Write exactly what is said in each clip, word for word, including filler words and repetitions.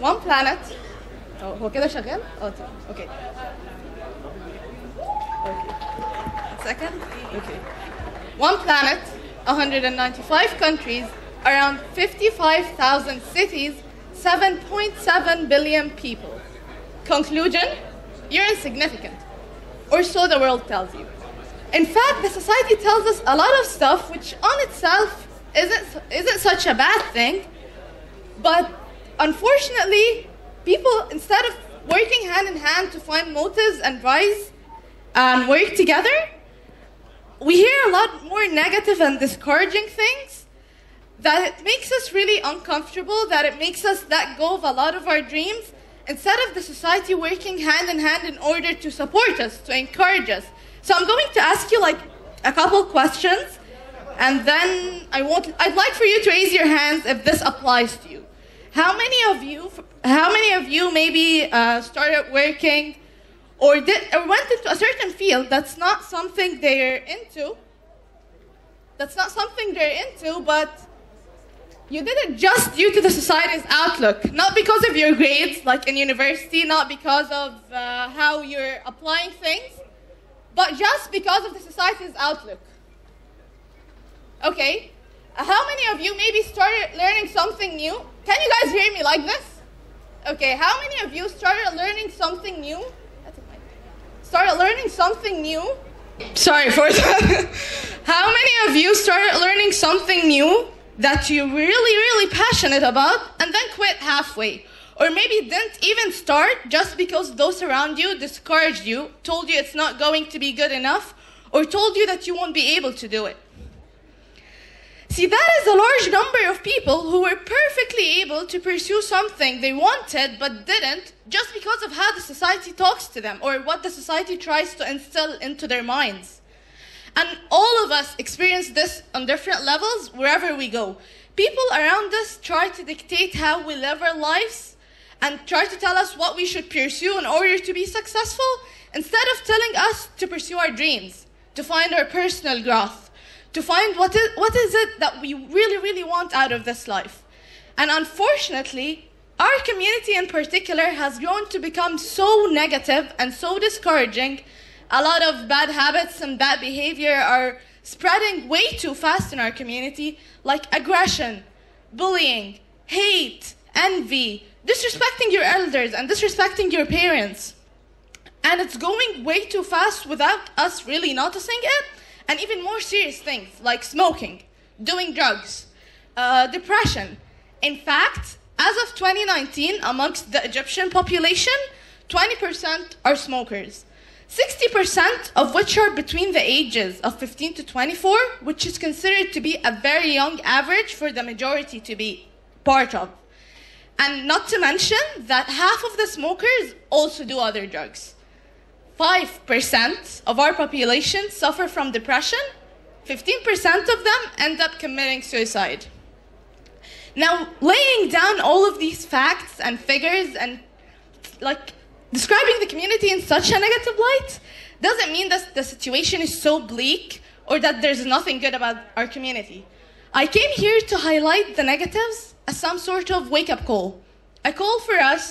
one planet. Oh, هو كده شغال؟ اه تمام. Okay. Okay. Second. Okay. One planet, one hundred ninety-five countries, around fifty-five thousand cities, seven point seven billion people. Conclusion? You're insignificant, or so the world tells you. In fact, the society tells us a lot of stuff which on itself isn't, isn't such a bad thing, but unfortunately, people, instead of working hand in hand to find motives and rise and work together, we hear a lot more negative and discouraging things that it makes us really uncomfortable, that it makes us let go of a lot of our dreams, instead of the society working hand in hand in order to support us, to encourage us. So I'm going to ask you like a couple questions, and then I won't, I'd like for you to raise your hands if this applies to you. How many of you, how many of you maybe uh, started working or, did, or went into a certain field that's not something they're into, that's not something they're into, but you did it just due to the society's outlook, not because of your grades, like in university, not because of uh, how you're applying things, but just because of the society's outlook. Okay, uh, how many of you maybe started learning something new? Can you guys hear me like this? Okay, how many of you started learning something new? Started learning something new? Sorry for that. How many of you started learning something new that you're really, really passionate about and then quit halfway? Or maybe didn't even start just because those around you discouraged you, told you it's not going to be good enough, or told you that you won't be able to do it. See, that is a large number of people who were perfectly able to pursue something they wanted but didn't just because of how the society talks to them or what the society tries to instill into their minds. And all of us experience this on different levels wherever we go. People around us try to dictate how we live our lives and try to tell us what we should pursue in order to be successful, instead of telling us to pursue our dreams, to find our personal growth, to find what is, what is it that we really, really want out of this life. And unfortunately, our community in particular has grown to become so negative and so discouraging. A lot of bad habits and bad behavior are spreading way too fast in our community, like aggression, bullying, hate, envy, disrespecting your elders and disrespecting your parents. And it's going way too fast without us really noticing it, and even more serious things like smoking, doing drugs, uh, depression. In fact, as of twenty nineteen, amongst the Egyptian population, twenty percent are smokers. sixty percent of which are between the ages of fifteen to twenty-four, which is considered to be a very young average for the majority to be part of. And not to mention that half of the smokers also do other drugs. five percent of our population suffer from depression. fifteen percent of them end up committing suicide. Now, laying down all of these facts and figures and like describing the community in such a negative light doesn't mean that the situation is so bleak or that there's nothing good about our community. I came here to highlight the negatives as some sort of wake-up call, a call for us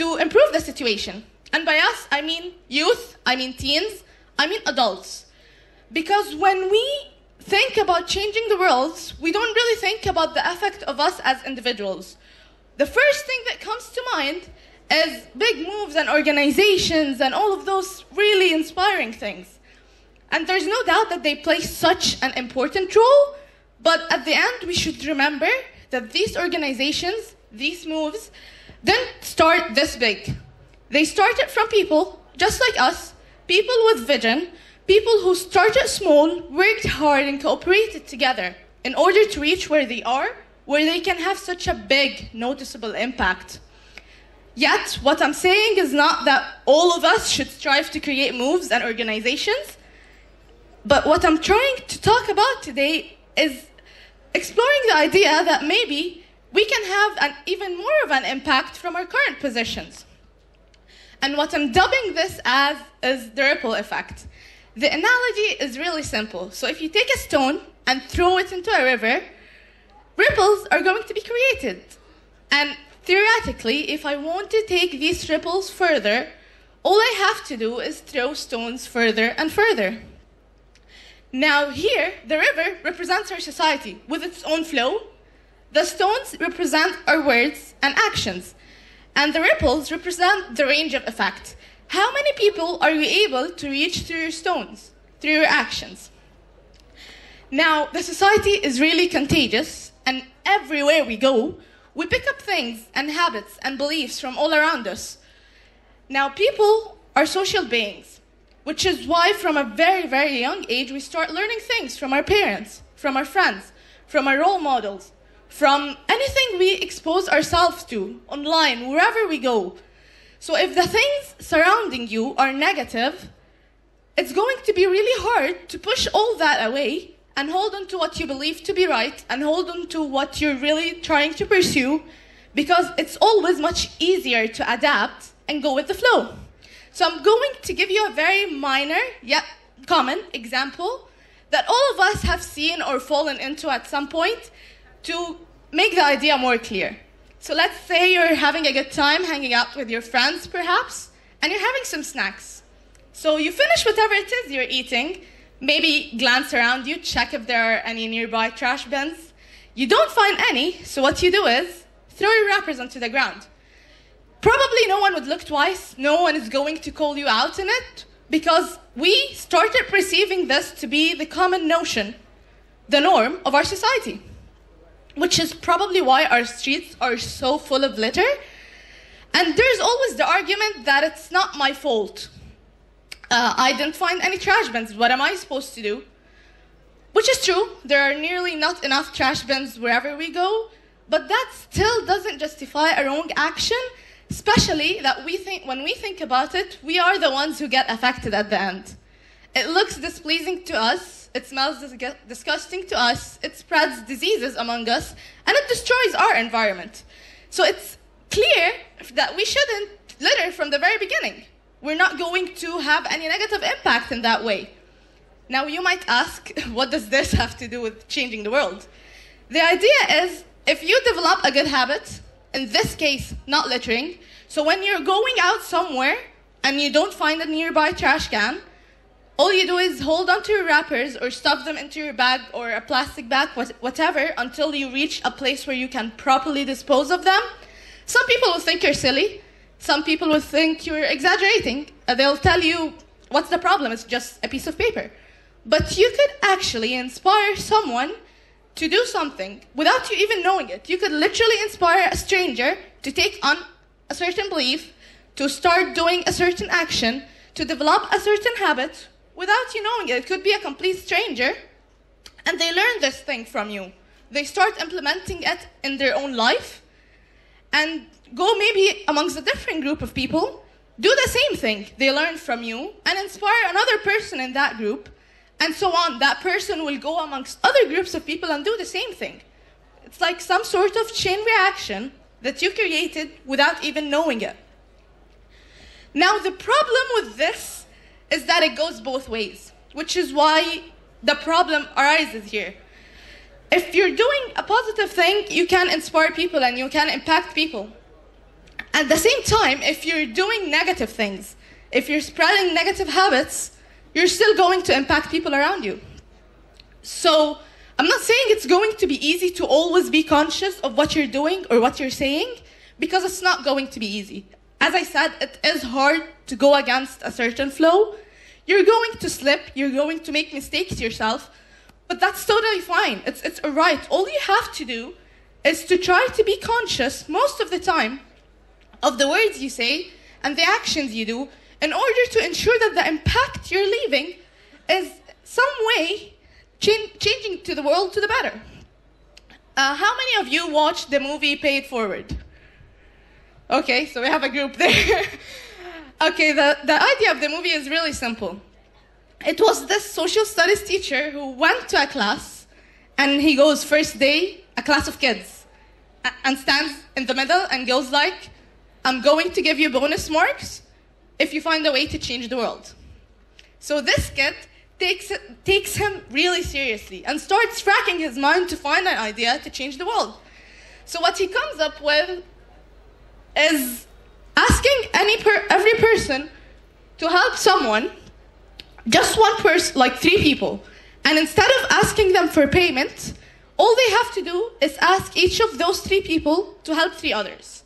to improve the situation. And by us, I mean youth, I mean teens, I mean adults. Because when we think about changing the world, we don't really think about the effect of us as individuals. The first thing that comes to mind as big moves and organizations and all of those really inspiring things. And there's no doubt that they play such an important role, but at the end, we should remember that these organizations, these moves, didn't start this big. They started from people just like us, people with vision, people who started small, worked hard, and cooperated together in order to reach where they are, where they can have such a big, noticeable impact. Yet, what I'm saying is not that all of us should strive to create moves and organizations, but what I'm trying to talk about today is exploring the idea that maybe we can have an even more of an impact from our current positions. And what I'm dubbing this as is the ripple effect. The analogy is really simple. So if you take a stone and throw it into a river, ripples are going to be created. And Theoretically, if I want to take these ripples further, all I have to do is throw stones further and further. Now here, the river represents our society with its own flow. The stones represent our words and actions. And the ripples represent the range of effect. How many people are you able to reach through your stones, through your actions? Now, the society is really contagious, and everywhere we go, we pick up things and habits and beliefs from all around us. Now, people are social beings, which is why from a very, very young age, we start learning things from our parents, from our friends, from our role models, from anything we expose ourselves to, online, wherever we go. So if the things surrounding you are negative, it's going to be really hard to push all that away and hold on to what you believe to be right and hold on to what you're really trying to pursue, because it's always much easier to adapt and go with the flow. So I'm going to give you a very minor yet common example that all of us have seen or fallen into at some point to make the idea more clear. So let's say you're having a good time hanging out with your friends, perhaps, and you're having some snacks. So you finish whatever it is you're eating, maybe glance around you, check if there are any nearby trash bins. You don't find any, so what you do is throw your wrappers onto the ground. Probably no one would look twice, no one is going to call you out in it, because we started perceiving this to be the common notion, the norm of our society, which is probably why our streets are so full of litter. And there's always the argument that it's not my fault. Uh, I didn't find any trash bins, what am I supposed to do? Which is true, there are nearly not enough trash bins wherever we go, but that still doesn't justify a wrong action, especially that we think, when we think about it, we are the ones who get affected at the end. It looks displeasing to us, it smells dis- disgusting to us, it spreads diseases among us, and it destroys our environment. So it's clear that we shouldn't litter from the very beginning. We're not going to have any negative impact in that way. Now you might ask, what does this have to do with changing the world? The idea is, if you develop a good habit, in this case, not littering, so when you're going out somewhere and you don't find a nearby trash can, all you do is hold onto your wrappers or stuff them into your bag or a plastic bag, whatever, until you reach a place where you can properly dispose of them. Some people will think you're silly. Some people will think you're exaggerating. They'll tell you, what's the problem? It's just a piece of paper. But you could actually inspire someone to do something without you even knowing it. You could literally inspire a stranger to take on a certain belief, to start doing a certain action, to develop a certain habit, without you knowing it. It could be a complete stranger, and they learn this thing from you. They start implementing it in their own life, and go maybe amongst a different group of people, do the same thing they learn from you, and inspire another person in that group, and so on. That person will go amongst other groups of people and do the same thing. It's like some sort of chain reaction that you created without even knowing it. Now, the problem with this is that it goes both ways, which is why the problem arises here. If you're doing a positive thing, you can inspire people and you can impact people. At the same time, if you're doing negative things, if you're spreading negative habits, you're still going to impact people around you. So I'm not saying it's going to be easy to always be conscious of what you're doing or what you're saying, because it's not going to be easy. As I said, it is hard to go against a certain flow. You're going to slip, you're going to make mistakes yourself, but that's totally fine. It's, it's all right. All you have to do is to try to be conscious most of the time of the words you say and the actions you do in order to ensure that the impact you're leaving is some way ch- changing to the world to the better. Uh, how many of you watched the movie Pay It Forward? Okay, so we have a group there. Okay, the, the idea of the movie is really simple. It was this social studies teacher who went to a class, and he goes, first day, a class of kids, and stands in the middle and goes like, I'm going to give you bonus marks if you find a way to change the world. So this kid takes, takes him really seriously and starts fracking his mind to find an idea to change the world. So what he comes up with is asking any per every person to help someone, just one person, like three people. And instead of asking them for payment, all they have to do is ask each of those three people to help three others.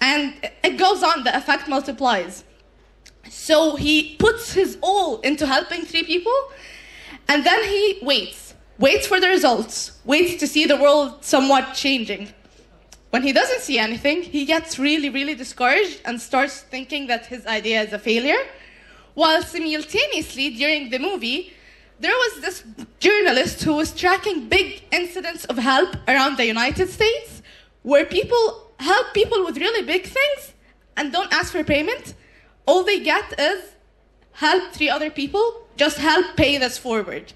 And it goes on, the effect multiplies. So he puts his all into helping three people, and then he waits, waits for the results, waits to see the world somewhat changing. When he doesn't see anything, he gets really, really discouraged and starts thinking that his idea is a failure. While simultaneously, during the movie, there was this journalist who was tracking big incidents of help around the United States, where people help people with really big things and don't ask for payment. All they get is help three other people, just help pay this forward.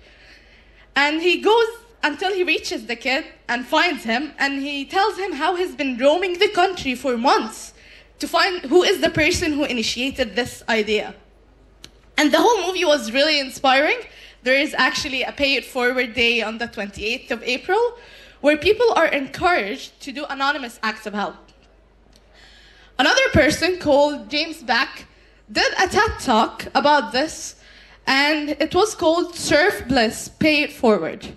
And he goes until he reaches the kid and finds him, and he tells him how he's been roaming the country for months to find who is the person who initiated this idea. And the whole movie was really inspiring. There is actually a Pay It Forward Day on the twenty-eighth of April, where people are encouraged to do anonymous acts of help. Another person called James Back did a TED Talk about this, and it was called Surf Bliss, Pay It Forward.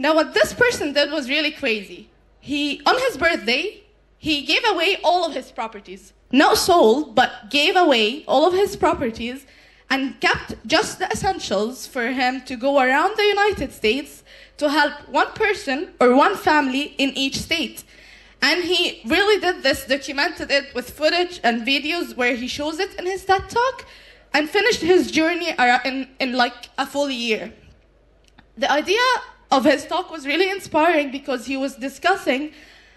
Now, what this person did was really crazy. He, on his birthday, he gave away all of his properties. Not sold, but gave away all of his properties and kept just the essentials for him to go around the United States to help one person or one family in each state. And he really did this, documented it with footage and videos where he shows it in his TED Talk, and finished his journey in, in like a full year. The idea of his talk was really inspiring because he was discussing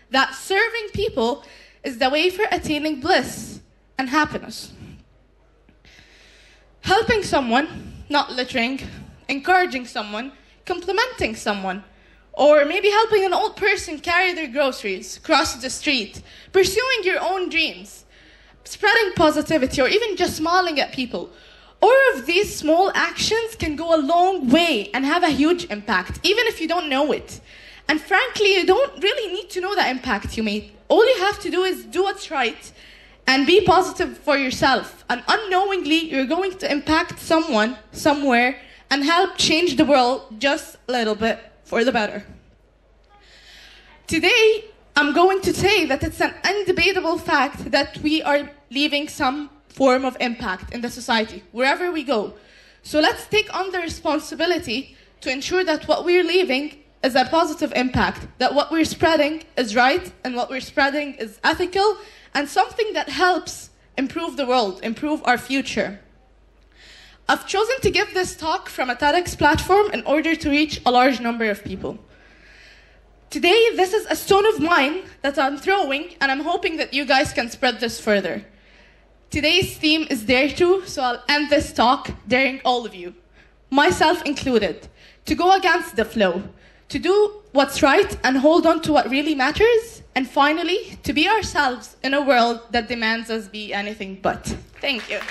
that serving people is the way for attaining bliss and happiness. Helping someone, not littering, encouraging someone, complimenting someone, or maybe helping an old person carry their groceries, cross the street, pursuing your own dreams, spreading positivity, or even just smiling at people. All of these small actions can go a long way and have a huge impact, even if you don't know it. And frankly, you don't really need to know the impact you made. All you have to do is do what's right and be positive for yourself. And unknowingly, you're going to impact someone somewhere and help change the world just a little bit for the better. Today, I'm going to say that it's an undebatable fact that we are leaving some form of impact in the society, wherever we go. So let's take on the responsibility to ensure that what we're leaving is a positive impact, that what we're spreading is right, and what we're spreading is ethical, and something that helps improve the world, improve our future. I've chosen to give this talk from a TEDx platform in order to reach a large number of people. Today, this is a stone of mine that I'm throwing, and I'm hoping that you guys can spread this further. Today's theme is Dare To, so I'll end this talk daring all of you, myself included, to go against the flow, to do what's right and hold on to what really matters, and finally, to be ourselves in a world that demands us be anything but. Thank you.